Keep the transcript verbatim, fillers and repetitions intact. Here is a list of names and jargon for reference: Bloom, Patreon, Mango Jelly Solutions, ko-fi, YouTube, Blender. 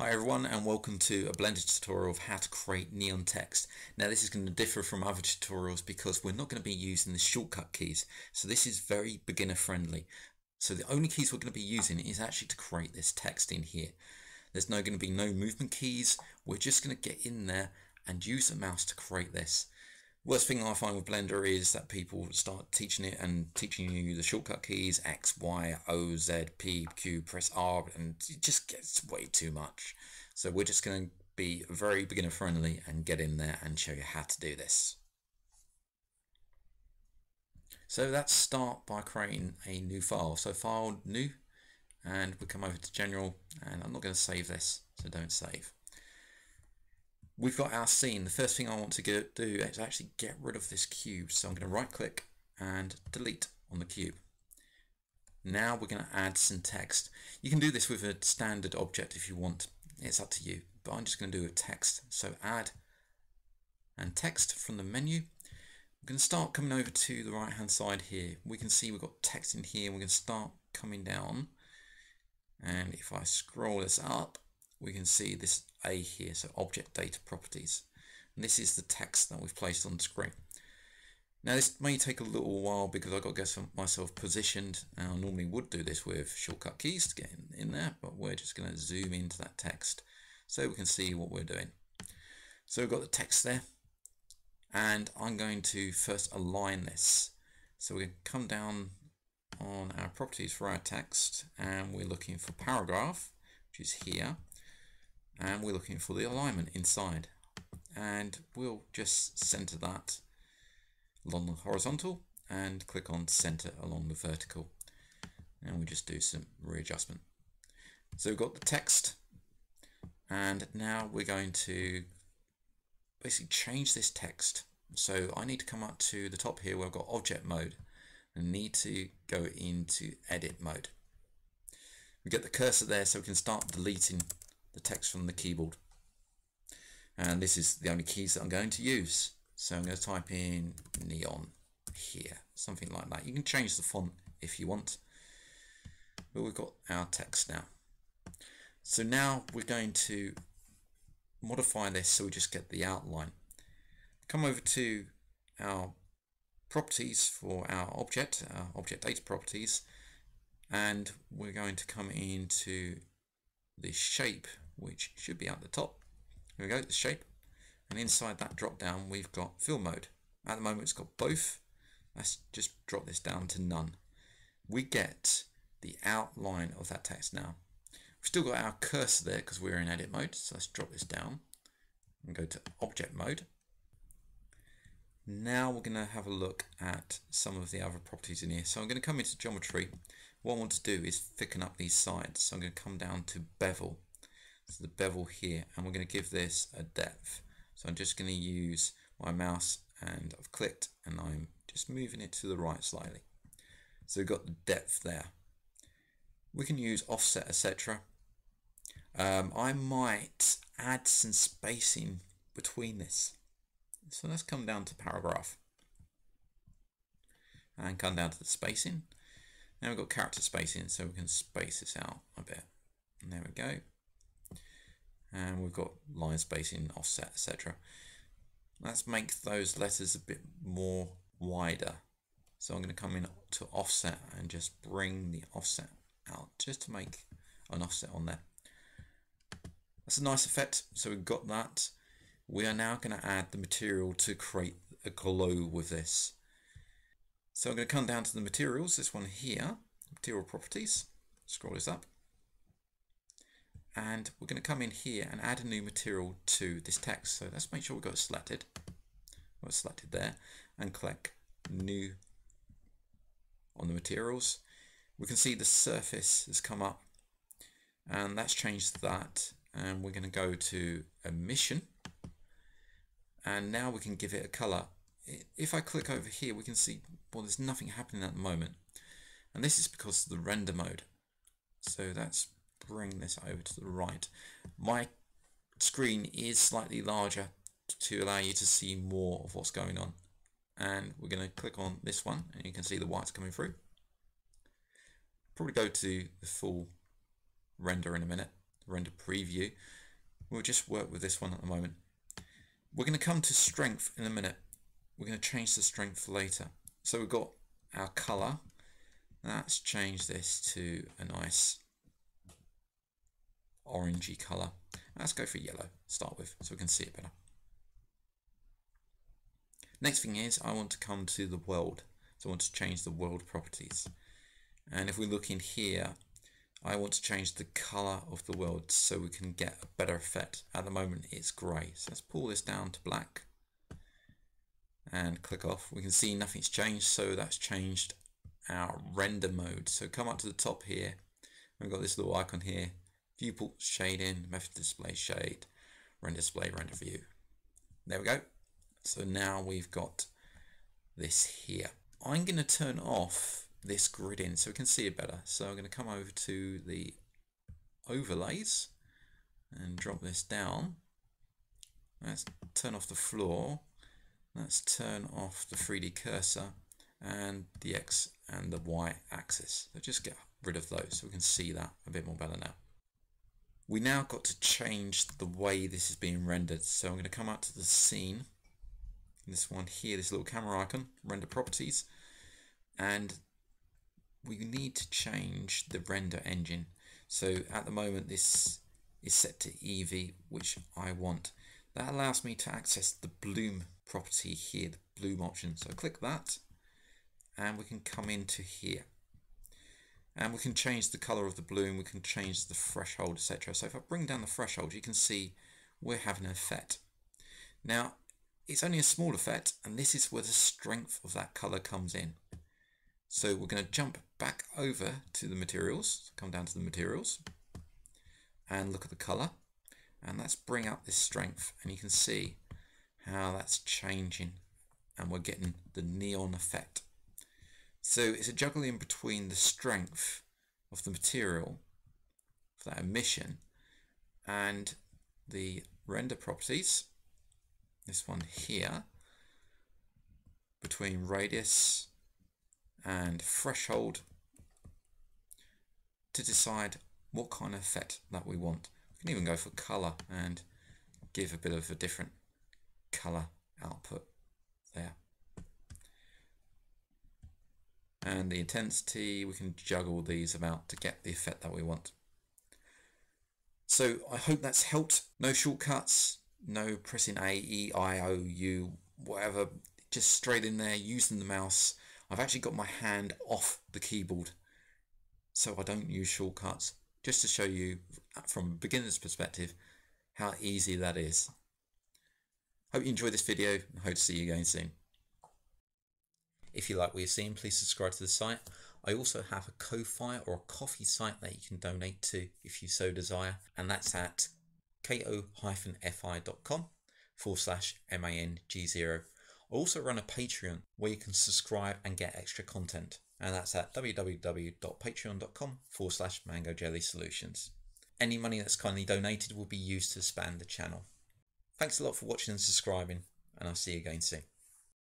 Hi everyone, and welcome to a Blender tutorial of how to create neon text. Now this is going to differ from other tutorials because we're not going to be using the shortcut keys. So this is very beginner friendly. So the only keys we're going to be using is actually to create this text in here. There's no going to be no movement keys. We're just going to get in there and use the mouse to create this. Worst thing I find with Blender is that people start teaching it and teaching you the shortcut keys, X, Y, O, Z, P, Q, press R, and it just gets way too much. So we're just going to be very beginner friendly and get in there and show you how to do this. So let's start by creating a new file. So file, new, and we come over to general, and I'm not going to save this, so don't save. We've got our scene. The first thing I want to get, do is actually get rid of this cube. So I'm going to right click and delete on the cube. Now we're going to add some text. You can do this with a standard object if you want. It's up to you, but I'm just going to do a text. So add and text from the menu. We're going to start coming over to the right hand side here. We can see we've got text in here. We're going to start coming down. And if I scroll this up, we can see this A here, so object data properties, and this is the text that we've placed on the screen. Now this may take a little while because I've got to get myself positioned, and I normally would do this with shortcut keys to get in, in there, but we're just going to zoom into that text so we can see what we're doing. So we've got the text there, and I'm going to first align this. So we're going to come down on our properties for our text, and we're looking for paragraph, which is here. And we're looking for the alignment inside, and we'll just center that along the horizontal and click on center along the vertical, and we just do some readjustment. So we've got the text, and now we're going to basically change this text. So I need to come up to the top here where I've got object mode and need to go into edit mode. We get the cursor there so we can start deleting the text from the keyboard, and this is the only keys that I'm going to use. So I'm going to type in neon here, something like that. You can change the font if you want, but we've got our text now. So now we're going to modify this so we just get the outline. Come over to our properties for our object, our object data properties, and we're going to come into the shape, which should be at the top. Here we go, the shape, and inside that drop down we've got fill mode. At the moment it's got both. Let's just drop this down to none. We get the outline of that text now. We've still got our cursor there because we're in edit mode, so let's drop this down and go to object mode. Now we're going to have a look at some of the other properties in here. So I'm going to come into geometry. What I want to do is thicken up these sides. So I'm going to come down to bevel. So the bevel here, and we're going to give this a depth. So I'm just going to use my mouse, and I've clicked, and I'm just moving it to the right slightly. So we've got the depth there. We can use offset, et cetera. Um, I might add some spacing between this. So let's come down to paragraph and come down to the spacing. Now we've got character spacing, so we can space this out a bit. And there we go. And we've got line spacing, offset, et cetera. Let's make those letters a bit more wider. So I'm going to come in to offset and just bring the offset out just to make an offset on there. That's a nice effect. So we've got that. We are now going to add the material to create a glow with this. So I'm going to come down to the materials, this one here, material properties, scroll this up. And we're going to come in here and add a new material to this text. So let's make sure we've got it selected. Well, it's selected there, and click new on the materials. We can see the surface has come up, and that's changed that. And we're going to go to emission. And now we can give it a color. If I click over here, we can see, well, there's nothing happening at the moment. And this is because of the render mode. So let's bring this over to the right. My screen is slightly larger to allow you to see more of what's going on. And we're going to click on this one, and you can see the whites coming through. Probably go to the full render in a minute. the render preview. We'll just work with this one at the moment. We're going to come to strength in a minute. We're going to change the strength later. So we've got our color. Let's change this to a nice orangey color. Let's go for yellow to start with so we can see it better. Next thing is I want to come to the world. So I want to change the world properties. And if we look in here, I want to change the color of the world so we can get a better effect. At the moment it's grey. So let's pull this down to black and click off. We can see nothing's changed, so that's changed our render mode. So come up to the top here. We've got this little icon here. Viewport shading, method display shade, render display, render view. There we go. So now we've got this here. I'm going to turn off this grid in so we can see it better. So I'm going to come over to the overlays and drop this down. Let's turn off the floor. Let's turn off the three D cursor and the X and the Y axis. So just get rid of those so we can see that a bit more better now. We now got to change the way this is being rendered. So I'm going to come out to the scene. This one here, this little camera icon, render properties, and we need to change the render engine. So at the moment this is set to E V, which I want. That allows me to access the bloom property here, the bloom option. So click that and we can come into here and we can change the color of the bloom, we can change the threshold, etc. So if I bring down the threshold, you can see we're having an effect now. It's only a small effect, and this is where the strength of that color comes in. So we're going to jump back over to the materials, come down to the materials and look at the color, and let's bring up this strength, and you can see how that's changing and we're getting the neon effect. So it's a juggling between the strength of the material for that emission and the render properties. This one here, between radius and threshold, to decide what kind of effect that we want. We can even go for color and give a bit of a different color output there. And the intensity, we can juggle these about to get the effect that we want. So I hope that's helped. No shortcuts. No pressing A, E, I, O, U, whatever, just straight in there using the mouse. I've actually got my hand off the keyboard, so I don't use shortcuts, just to show you from a beginner's perspective how easy that is. Hope you enjoyed this video and hope to see you again soon. If you like what you're seeing, please subscribe to the site. I also have a ko-fi or a coffee site that you can donate to if you so desire, and that's at ko-fi.com forward slash M A N G zero. I also run a Patreon where you can subscribe and get extra content, and that's at www.patreon.com forward slash Mango Jelly Solutions. Any money that's kindly donated will be used to expand the channel. Thanks a lot for watching and subscribing, and I'll see you again soon.